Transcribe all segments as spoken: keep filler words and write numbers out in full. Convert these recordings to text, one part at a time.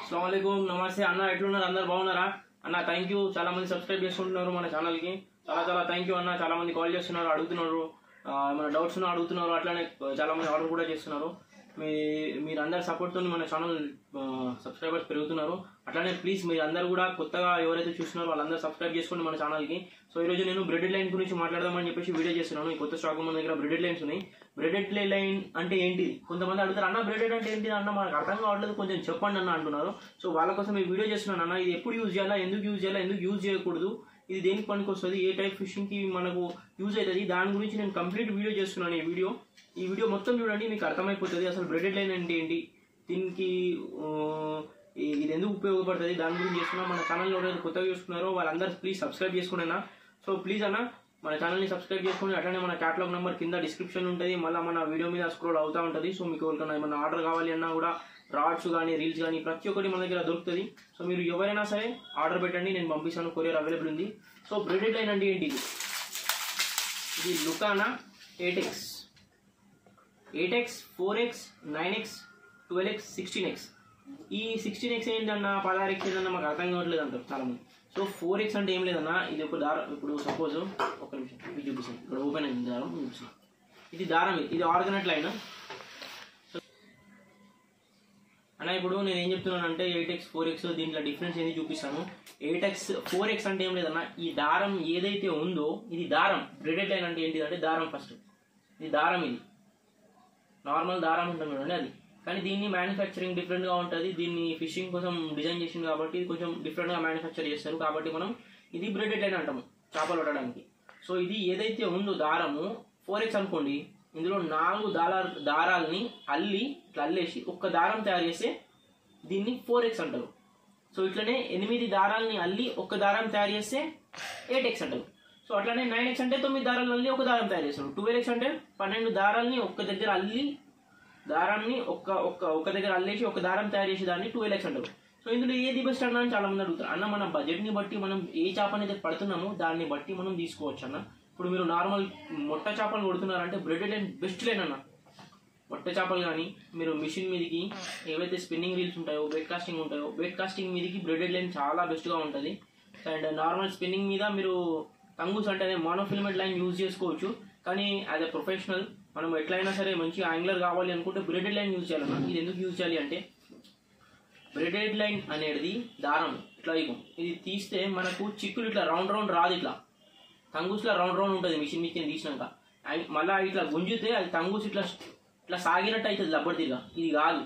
अस्सलामुअलैकुम नमस्ते अन्ना एट्लुन्नारु अंदरू बागुन्नारा अन्ना thank you चाला मंदी सब्सक्राइब चेसुकुंటున్నారు मन चैनल की चाला चाला थैंक यू अन्ना चाला मंदी कॉल చేస్తున్నారు అడుగుతున్నారు మన డౌట్స్ ను అడుగుతున్నారు అట్లానే చాలా మంది ఆర్డర్ కూడా చేస్తున్నారు మీ మీరందరూ సపోర్ట్ తోని మన ఛానల్ సబ్స్క్రైబర్స్ పెరుగుతున్నారు అట్లానే ప్లీజ్ మీరందరూ కూడా కొత్తగా ఎవరైతే చూస్తున్నారు వాళ్ళందరూ సబ్స్క్రైబ్ చేసుకోండి మన ఛానల్ కి సో ఈ రోజు నేను బ్రెడెడ్ లైన్ గురించి మాట్లాడదాం అని చెప్పేసి వీడియో చేస్తున్నాను ఈ కొత్త స్టాక్ మన దగ్గర బ్రెడెడ్ లైన్స్ ఉన్నాయి బ్రెడెడ్ లైన్ అంటే ఏంటి కొంతమంది అడుగుతారు అన్న బ్రెడెడ్ అంటే ఏంటి అన్న నాకు అర్థం కావట్లేదు కొంచెం చెప్పండి అన్న అంటున్నారు సో వాళ్ళ కోసం ఈ వీడియో చేస్తున్నాను అన్న ఇది ఎప్పుడు యూస్ చేయాలా ఎందుకు యూస్ చేయాలా ఎందుకు యూస్ చేయకూడదు ఇది దేని పనికి వస్తుంది ఏ టైప్ ఫిషింగ్ కి మనకు యూస్ అవుతది దాని గురించి నేను కంప్లీట్ వీడియో చేస్తున్నాను ఈ వీడియో ఈ వీడియో మొత్తం చూడండి మీకు అర్థమైపోతది అసలు బ్రెడెడ్ లైన్ అంటే ఏంటి దీనికి ఇది ఎందుకు ఉపయోగపడతది దాని గురించి చేస్తున్నా మన ఛానల్ లో ఎవరైతే కొత్తగా చూస్తున్నారు వాళ్ళందరూ ప్లీజ్ సబ్స్క్రైబ్ చేసుకోండి అన్న సో ప్లీజ్ అన్న మన ఛానల్ ని సబ్స్క్రైబ్ చేసుకోండి అట్లానే మన కేటలాగ్ నంబర్ కింద డిస్క్రిప్షన్ ఉంటది మళ్ళీ మన వీడియో మీద స్క్రోల్ అవుతా ఉంటది సో మీకు ఎవరికైనా ఏమైనా ఆర్డర్ కావాలి అన్నా కూడా రాడ్స్ గాని రీల్స్ గాని ప్రతి ఒక్కటి మన దగ్గర దొరుకుతది సో మీరు ఎవరైనా సరే ఆర్డర్ పెట్టండి నేను పంపిస్తాను కొరియర్ అవైలబుల్ ఉంది సో బ్రెడెడ్ లైన్ అంటే ఏంటి ఇది లుకానా eight X eight X four X nine X twelve X sixteen X ఈ సిక్స్టీన్ ఎక్స్ ఏంటన్నా పదహారు ఎక్స్ ఏదన్నా మాకు అర్థం కావట్లేదు అంటారు చాలా మంది సో ఫోర్ ఎక్స్ అంటే ఏం లేదన్నా ఇది ఒక దారం ఇప్పుడు సపోజ్ ఒక నిమిషం ఇది చూపిస్తాను ఇక్కడ ఓపెన్ అయింది దారం చూపిస్తాను ఇది దారం ఇది ఆర్గనెట్ లైన్ అలా ఇప్పుడు నేను ఏం చెప్తున్నానంటే ఎయిట్ ఎక్స్ ఫోర్ ఎక్స్ దీంట్లో డిఫరెన్స్ ఏంది చూపిస్తాను ఎయిట్ ఎక్స్ ఫోర్ ఎక్స్ అంటే ఏం లేదన్నా ఈ దారం ఏదైతే ఉందో ఇది దారం బ్రెడెడ్ లైన్ అంటే ఏంటిదంటే దారం ఫస్ట్ ఇది దారం ఇది నార్మల్ దారం ఉంటుంది చూడండి అది కానీ దీన్ని మ్యానుఫ్యాక్చరింగ్ డిఫరెంట్ గా ఉంటుంది దీన్ని ఫిషింగ్ కోసం డిజైన్ చేసింది కాబట్టి ఇది కొంచెం డిఫరెంట్ గా మ్యానుఫ్యాక్చర్ చేస్తారు కాబట్టి మనం ఇది బ్రెడెడ్ లైన్ అంటాము చేపలు పట్టడానికి సో ఇది ఏదైతే ఉందో దారము ఫోర్ ఎక్స్ అనుకోండి ఇందులో నాలుగు దారాలు దారాలని అల్లి ఇట్లా అల్లేసి ఒక్క దారం తయారు చేస్తే దీన్ని ఫోర్ ఎక్స్ అంటారు సో ఇట్లనే ఎనిమిది దారాలని అల్లి ఒక్క దారం తయారు చేస్తే ఎయిట్ ఎక్స్ అంటారు సో అట్లానే నైన్ ఎక్స్ అంటే తొమ్మిది దారాలు అల్లి ఒక దారం తయారు చేస్తారు ట్వెల్వ్ ఎక్స్ అంటే పన్నెండు దారాలని ఒక్క దగ్గర అల్లి దారాన్ని ఒక్క ఒక్క ఒక దగ్గర అల్లేసి ఒక దారం తయారు చేసి దాన్ని ట్వెల్వ్ ఎక్స్ అంటారు సో ఇందులో ఏది బెస్ట్ అన్నా అని చాలా మంది అడుగుతారు అన్న మన బడ్జెట్ ని బట్టి మనం ఏ చేపని అయితే పడుతున్నామో దాన్ని బట్టి మనం తీసుకోవచ్చు అన్న ఇప్పుడు మీరు నార్మల్ మొట్ట చేపలు కొడుతున్నారంటే బ్రెడెడ్ లైన్ బెస్ట్ లైన్ అన్న మొట్ట చేపలు కానీ మీరు మిషన్ మీదకి ఏవైతే స్పిన్నింగ్ రీల్స్ ఉంటాయో వెయిట్ కాస్టింగ్ ఉంటాయో వెయిట్ కాస్టింగ్ మీదకి బ్రెడెడ్ లైన్ చాలా బెస్ట్ గా ఉంటుంది అండ్ నార్మల్ స్పిన్నింగ్ మీద మీరు తంగూస్ అంటే మోనోఫిలమెంట్ లైన్ యూజ్ చేసుకోవచ్చు కానీ యాజ్ ఎ ప్రొఫెషనల్ మనం ఎట్లయినా సరే మంచి యాంగ్లర్ కావాలి అనుకుంటే బ్రెడెడ్ లైన్ యూజ్ చేయాలన్నా ఇది ఎందుకు యూజ్ చేయాలి అంటే బ్రెడెడ్ లైన్ అనేది దారం ఇట్లా ఇది తీస్తే మనకు చిక్కులు ఇట్లా రౌండ్ రౌండ్ రాదు ఇట్లా తంగూస్లా రౌండ్ రౌండ్ ఉంటుంది మిషన్ మిషన్ తీసినాక అండ్ మళ్ళీ ఇట్లా గుంజితే అది తంగూస్ ఇట్లా ఇట్లా సాగినట్టు అవుతుంది లబ్బడిదిగా ఇది కాదు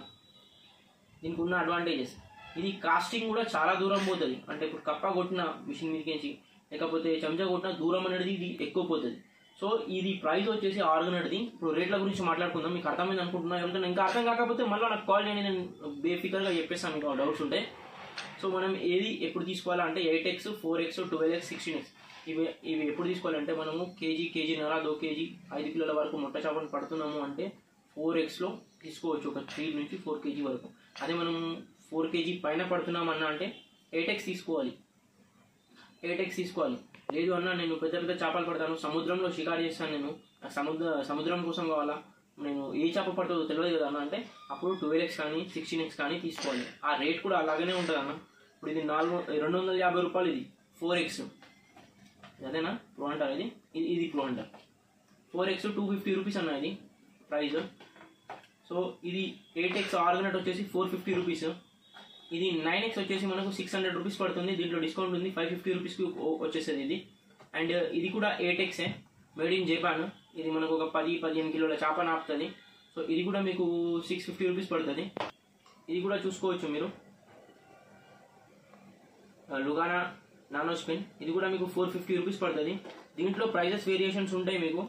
దీనికి ఉన్న అడ్వాంటేజెస్ ఇది కాస్టింగ్ కూడా చాలా దూరం పోతుంది అంటే ఇప్పుడు కప్ప కొట్టిన మిషన్ మీదకించి లేకపోతే చెంచా కొట్టిన దూరం అనేది ఇది ఎక్కువ పోతుంది సో ఇది ప్రైస్ వచ్చేసి ఆర్గనెట్ది ఇప్పుడు రేట్ల గురించి మాట్లాడుకుందాం మీకు అర్థమైంది అనుకుంటున్నా ఎవరికైనా ఇంకా అర్థం కాకపోతే మళ్ళీ నాకు కాల్ చేయండి నేను బేఫికర్గా చెప్పేస్తాను ఇంకా డౌట్స్ ఉంటాయి సో మనం ఏది ఎప్పుడు తీసుకోవాలంటే eight X four X twelve X sixteen X ఇవి ఇవి ఎప్పుడు తీసుకోవాలంటే మనము కేజీ కేజీన్నర దో కేజీ ఐదు కిలోల వరకు మొట్ట చేపను పడుతున్నాము అంటే ఫోర్ ఎక్స్లో తీసుకోవచ్చు ఒక త్రీ నుంచి ఫోర్ కేజీ వరకు అదే మనం ఫోర్ కేజీ పైన పడుతున్నామన్నా అంటే ఎయిట్ ఎక్స్ తీసుకోవాలి ఎయిట్ ఎక్స్ తీసుకోవాలి లేదు అన్న నేను పెద్ద పెద్ద చేపలు పడతాను సముద్రంలో షికారు చేస్తాను నేను సముద్ర సముద్రం కోసం కావాలా నేను ఏ చేప పడుతుందో తెలియదు కదా అన్న అంటే అప్పుడు ట్వెల్వ్ ఎక్స్ కానీ సిక్స్టీన్ ఎక్స్ కానీ తీసుకోవాలి ఆ రేట్ కూడా అలాగనే ఉంటుంది అన్న ఇప్పుడు ఇది నాలుగు రెండు వందల యాభై రూపాయలు ఇది ఫోర్ ఎక్స్ అదేనా ప్రో అంటారు ఇది ఇది ప్రో అంటారు four X two fifty rupees అన్న ఇది ప్రైస్ సో ఇది ఎయిట్ ఎక్స్ ఆర్గనెట్ వచ్చేసి ఫోర్ ఫిఫ్టీ రూపీస్ ఇది నైన్ ఎక్స్ వచ్చేసి మనకు సిక్స్ హండ్రెడ్ రూపీస్ పడుతుంది దీంట్లో డిస్కౌంట్ ఉంది ఫైవ్ ఫిఫ్టీ రూపీస్కి వచ్చేస్తుంది ఇది అండ్ ఇది కూడా ఎయిట్ ఎక్సే మేడ్ ఇన్ జపాన్ ఇది మనకు ఒక పది పదిహేను కిలోల చేప నాపుతుంది సో ఇది కూడా మీకు సిక్స్ ఫిఫ్టీ రూపీస్ పడుతుంది ఇది కూడా చూసుకోవచ్చు మీరు లుకానా నానో స్పిన్ ఇది కూడా మీకు ఫోర్ ఫిఫ్టీ రూపీస్ పడుతుంది దీంట్లో ప్రైజెస్ వేరియేషన్స్ ఉంటాయి మీకు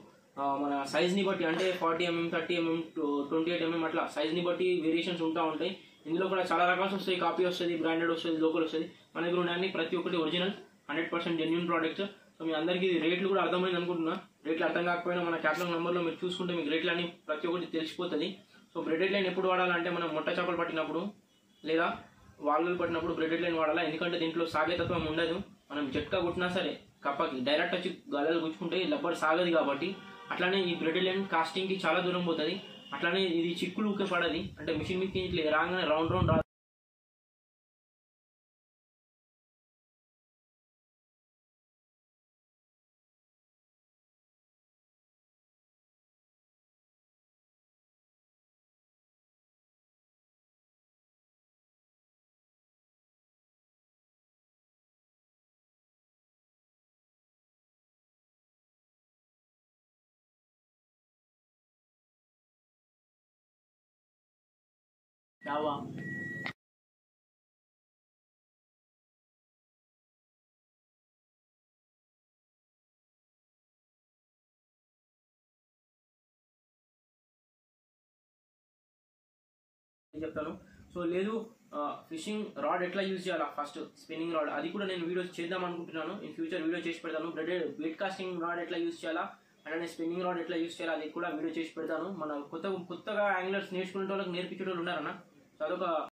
మన సైజ్ని బట్టి అంటే forty MM thirty MM twenty eight MM అట్లా సైజ్ని బట్టి వేరియేషన్స్ ఉంటా ఉంటాయి ఇందులో కూడా చాలా రకాలు వస్తాయి కాపీ వస్తుంది బ్రాండెడ్ వస్తుంది లోకల్ వస్తుంది మన దగ్గర ఉండడానికి ప్రతి ఒక్కటి original hundred percent genuine products so మీ అందరికీ రేట్లు కూడా అర్థమైంది అనుకుంటున్నా రేట్లు అర్థం కాకపోయినా మన క్యాటలాగ్ నెంబర్లో మీరు చూసుకుంటే మీకు రేట్లు అని ప్రతి ఒక్కటి తెలిసిపోతుంది సో బ్రెడెడ్ లైన్ ఎప్పుడు వాడాలంటే మనం మొట్ట చేపలు పట్టినప్పుడు లేదా వాల్లు పట్టినప్పుడు బ్రెడెడ్ లైన్ వాడాలా ఎందుకంటే దీంట్లో సాగేతత్వం ఉండదు మనం జట్కా కొట్టినా సరే కప్పకి డైరెక్ట్ వచ్చి గలలు గుచ్చుకుంటే లబ్బర్ సాగదు కాబట్టి అట్లానే ఈ బ్రెడెడ్ లైన్ కాస్టింగ్కి చాలా దూరం పోతుంది అట్లానే ఇది చిక్కులు ఊకే పడది అంటే మిషన్ మీద ఇట్లా రాగానే రౌండ్ రౌండ్ क्या हुआ? सो ले फिशिंग रॉड एट्ला यूज फर्स्ट स्पिनिंग रॉड अभी नैन वीडियो चेद्दाम इन फ्यूचर वीडियो चेसी पेडतानु ब्रेडेड वेट कास्टिंग रॉड एट्ला यूज अंटे स्पिनिंग रॉड एट्ला यूज अभी वीडियो चेसी पेडतानु मन कोत्त कोत्तगा एंगलर्स नेर्चुकुने वाळ्ळकि नेर्पिंचेटोळ्ळु उन्नारना।